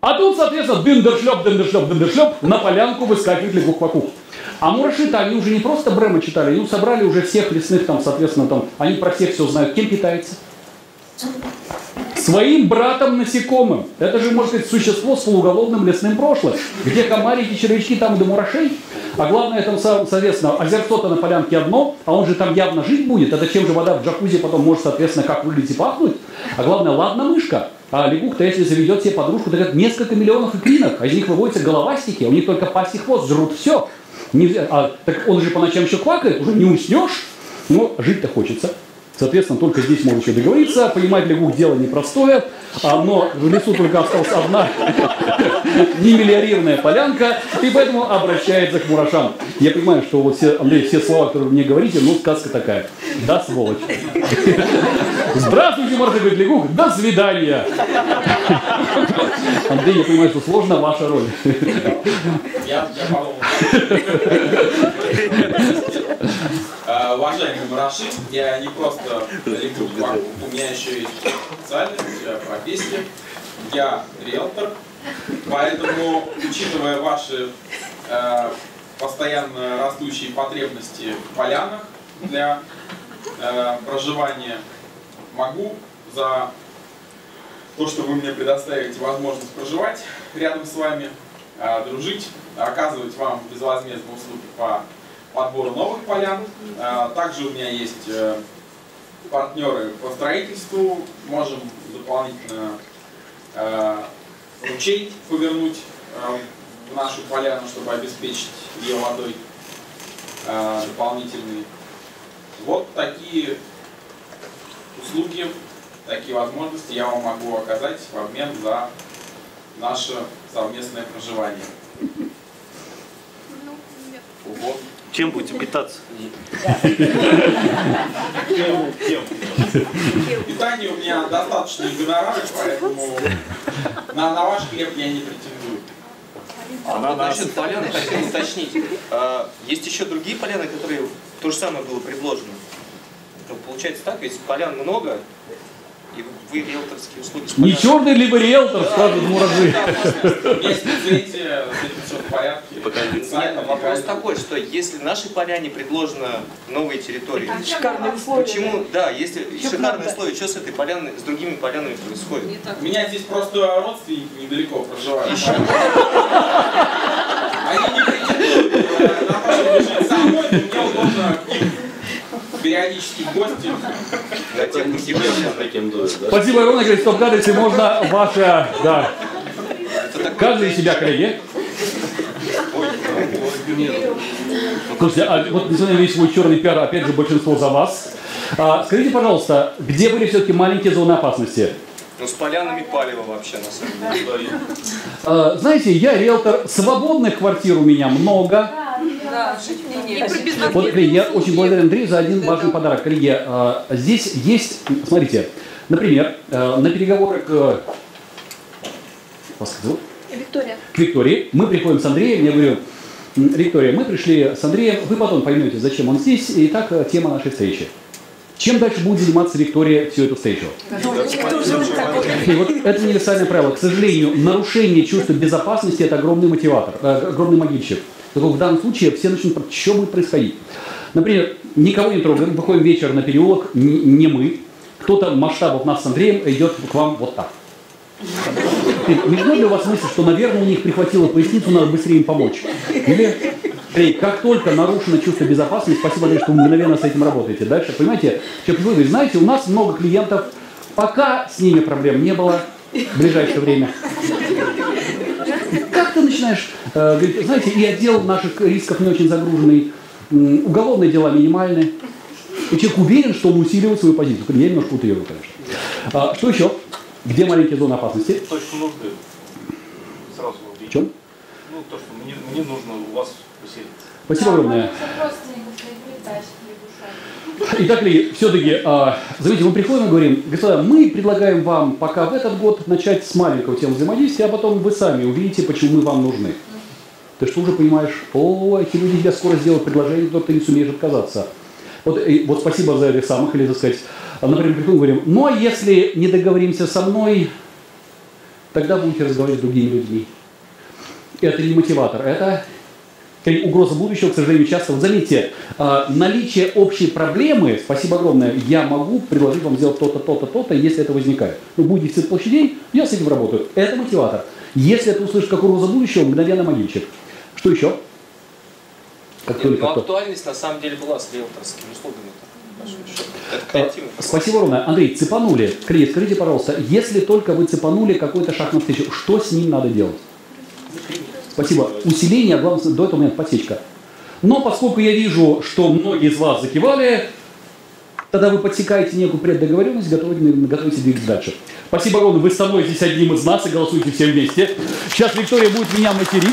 А тут, соответственно, дым-дыр-шлёп на полянку выскакивает лягух-пакух. А мураши-то они уже не просто Брема читали, они собрали уже всех лесных, там, соответственно, там, они про всех все знают, кем питается. Своим братом-насекомым. Это же, можно сказать, существо с полуголовным лесным прошлым, где комарики, червячки, там и до мурашей. А главное, там, соответственно, озерцо-то на полянке одно, а он же там явно жить будет. Это чем же вода в джакузи потом может, соответственно, как выглядеть и пахнуть. А главное, ладно, мышка. А лягух-то, если заведет себе подружку, то говорят, несколько миллионов икринок, а из них выводятся головастики, у них только пасть и хвост, жрут все. Так он же по ночам еще квакает, уже не уснешь, но жить-то хочется. Соответственно, только здесь можно еще договориться. Понимать лягух дело непростое, но в лесу только осталась одна немелиорированная полянка, и поэтому обращается к мурашам. Я понимаю, что вот все, Андрей, все слова, которые вы мне говорите, ну, сказка такая. Да, сволочь. Здравствуйте, Марта, говорит лягух, до свидания. Андрей, я понимаю, что сложна ваша роль. Я уважаемые мураши, я не просто лягух, у меня еще есть специальность, профессия. Я риэлтор, поэтому, учитывая ваши постоянно растущие потребности в полянах для проживания, могу за то, что вы мне предоставите возможность проживать рядом с вами, дружить, оказывать вам безвозмездные услуги по подбору новых полян. Также у меня есть партнеры по строительству. Можем дополнительно ручей повернуть в нашу поляну, чтобы обеспечить ее водой дополнительной. Вот такие услуги, такие возможности я вам могу оказать в обмен за наше совместное проживание. Вот. Чем будете питаться? Питание у меня достаточно гонорары, поэтому на ваш хлеб я не претендую. Насчет поляны хотел уточнить. Есть еще другие поляны, которые то же самое было предложено. Получается так, ведь полян много, и вы риэлторские услуги... Не черный, либо риэлтор, скажут муражи. Если видите, все в порядке. Вопрос такой, что если нашей поляне предложено новые территории... Шикарные условия. Почему, да, если шикарные условия, что с этой поляной, с другими полянами происходит? У меня здесь просто родственники недалеко проживают. Они не претендуют на то, чтобы жить со мной, мне удобно к ним. Периодически гости. Спасибо огромное, говорит, что в Гадосе можно ваша... Да. Каждый из себя, коллеги. Слушайте, а вот несмотря на весь свой черный пиар, опять же, большинство за вас. Скажите, пожалуйста, где были все-таки маленькие зоны опасности? Ну, с полянами палево вообще, на самом деле. Знаете, я риэлтор, свободных квартир у меня много. Да, вот, коллеги, я очень благодарен Андрею за один важный подарок. Коллеги, здесь есть, смотрите, например, на переговоры к... К Виктории. Мы приходим с Андреем, я говорю, Виктория, мы пришли с Андреем, вы потом поймете, зачем он здесь, и так тема нашей встречи. Чем дальше будет заниматься Виктория всю эту встречу? И вот это универсальное правило. К сожалению, нарушение чувства безопасности – это огромный мотиватор, огромный могильщик. Только в данном случае все начнут, что будет происходить. Например, никого не трогаем, выходим вечер на переулок, не мы. Кто-то масштабов нас с Андреем идет к вам вот так. Не ждет ли у вас мысль, что, наверное, у них прихватило поясницу, надо быстрее им помочь? Или... Как только нарушено чувство безопасности, спасибо, что вы мгновенно с этим работаете. Дальше, понимаете, человек говорит, знаете, у нас много клиентов, пока с ними проблем не было в ближайшее время. Как ты начинаешь, говорить, знаете, и отдел наших рисков не очень загруженный, уголовные дела минимальные. И человек уверен, что он усиливает свою позицию. Я немножко утрирую, конечно. Что еще? Где маленькие зоны опасности? То, что нужно, сразу убить. В чем? Ну, то, что мне нужно у вас... Спасибо огромное. Итак, все-таки, заметьте, мы приходим и говорим, господа, мы предлагаем вам пока в этот год начать с маленького темы взаимодействия, а потом вы сами увидите, почему мы вам нужны. Ты что уже понимаешь, о, эти люди тебя скоро сделают предложение, но ты не сумеешь отказаться. Вот спасибо за этих самых, или, так сказать, например, приходим и говорим, но если не договоримся со мной, тогда будете разговаривать с другими людьми. Это не мотиватор, это угроза будущего, к сожалению, часто. Вот заметьте, наличие общей проблемы, спасибо огромное, я могу предложить вам сделать то-то, то-то, то-то, если это возникает. Вы будете в центре площадей, я с этим работаю. Это мотиватор. Если это услышишь как угроза будущего, мгновенно могильщик. Что еще? Нет, но актуальность на самом деле была с риэлторскими услугами. Это креативно. Спасибо огромное. Андрей, цепанули. Кредит, скажите, пожалуйста, если только вы цепанули какой-то шаг навстречу, что с ним надо делать? Спасибо. Усиление, главное, до этого у меня подсечка. Но поскольку я вижу, что многие из вас закивали, тогда вы подсекаете некую преддоговоренность, готовите двигаться дальше. Спасибо огромное. Вы со мной здесь одним из нас и голосуете все вместе. Сейчас Виктория будет меня материть.